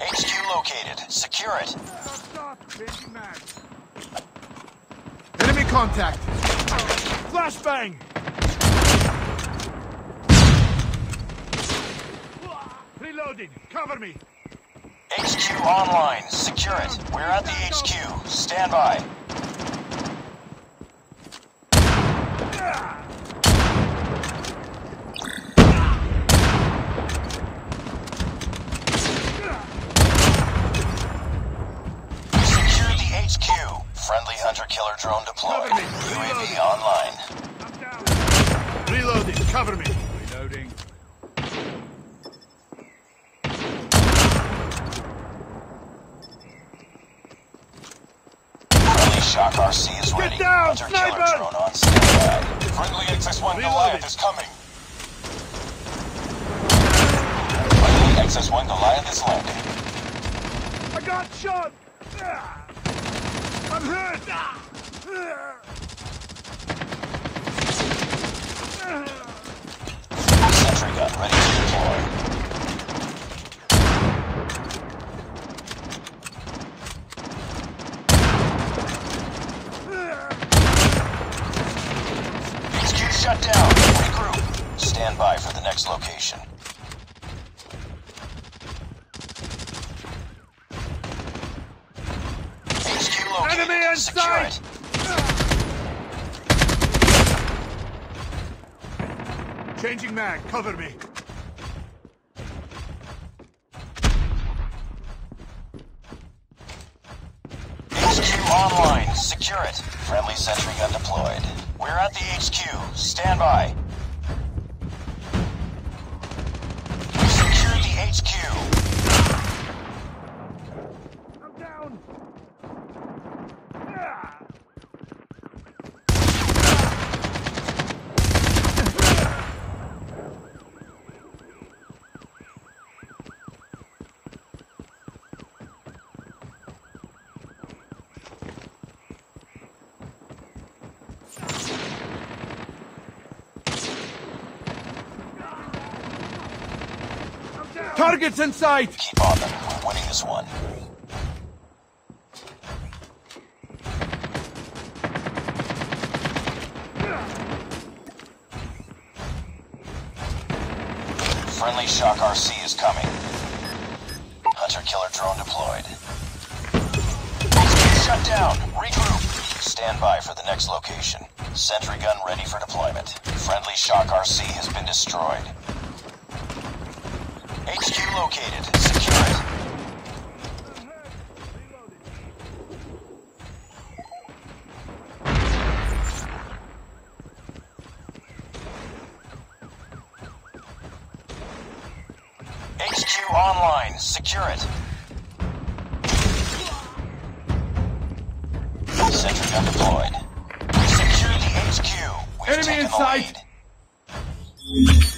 HQ located. Secure it. Enemy contact. Flashbang. Reloading. Cover me. HQ online. Secure it. We're at the HQ. Stand by. Secure the HQ. Friendly Hunter Killer drone deployed. UAV online. I'm down. Reloading. Cover me. Reloading. Shock RC is ready. Get down, Hunter Killer drone on standby. Friendly XS-1 Goliath is coming. Friendly XS-1 Goliath is landing. I got shot. I'm hurt. Sentry gun ready to deploy. Shut down. Regroup. Stand by for the next location. HQ located. Enemy in sight. Changing mag. Cover me. HQ online. Secure it. Friendly sentry gun deployed. We're at the HQ. Stand by. We secured the HQ. I'm down. Targets in sight! Keep on them. We're winning this one. Friendly Shock RC is coming. Hunter Killer drone deployed. Shut down. Regroup. Stand by for the next location. Sentry gun ready for deployment. Friendly Shock RC has been destroyed. HQ located. Secure it. HQ online. Secure it. Sentry gun deployed. Secure the HQ. Enemy in sight.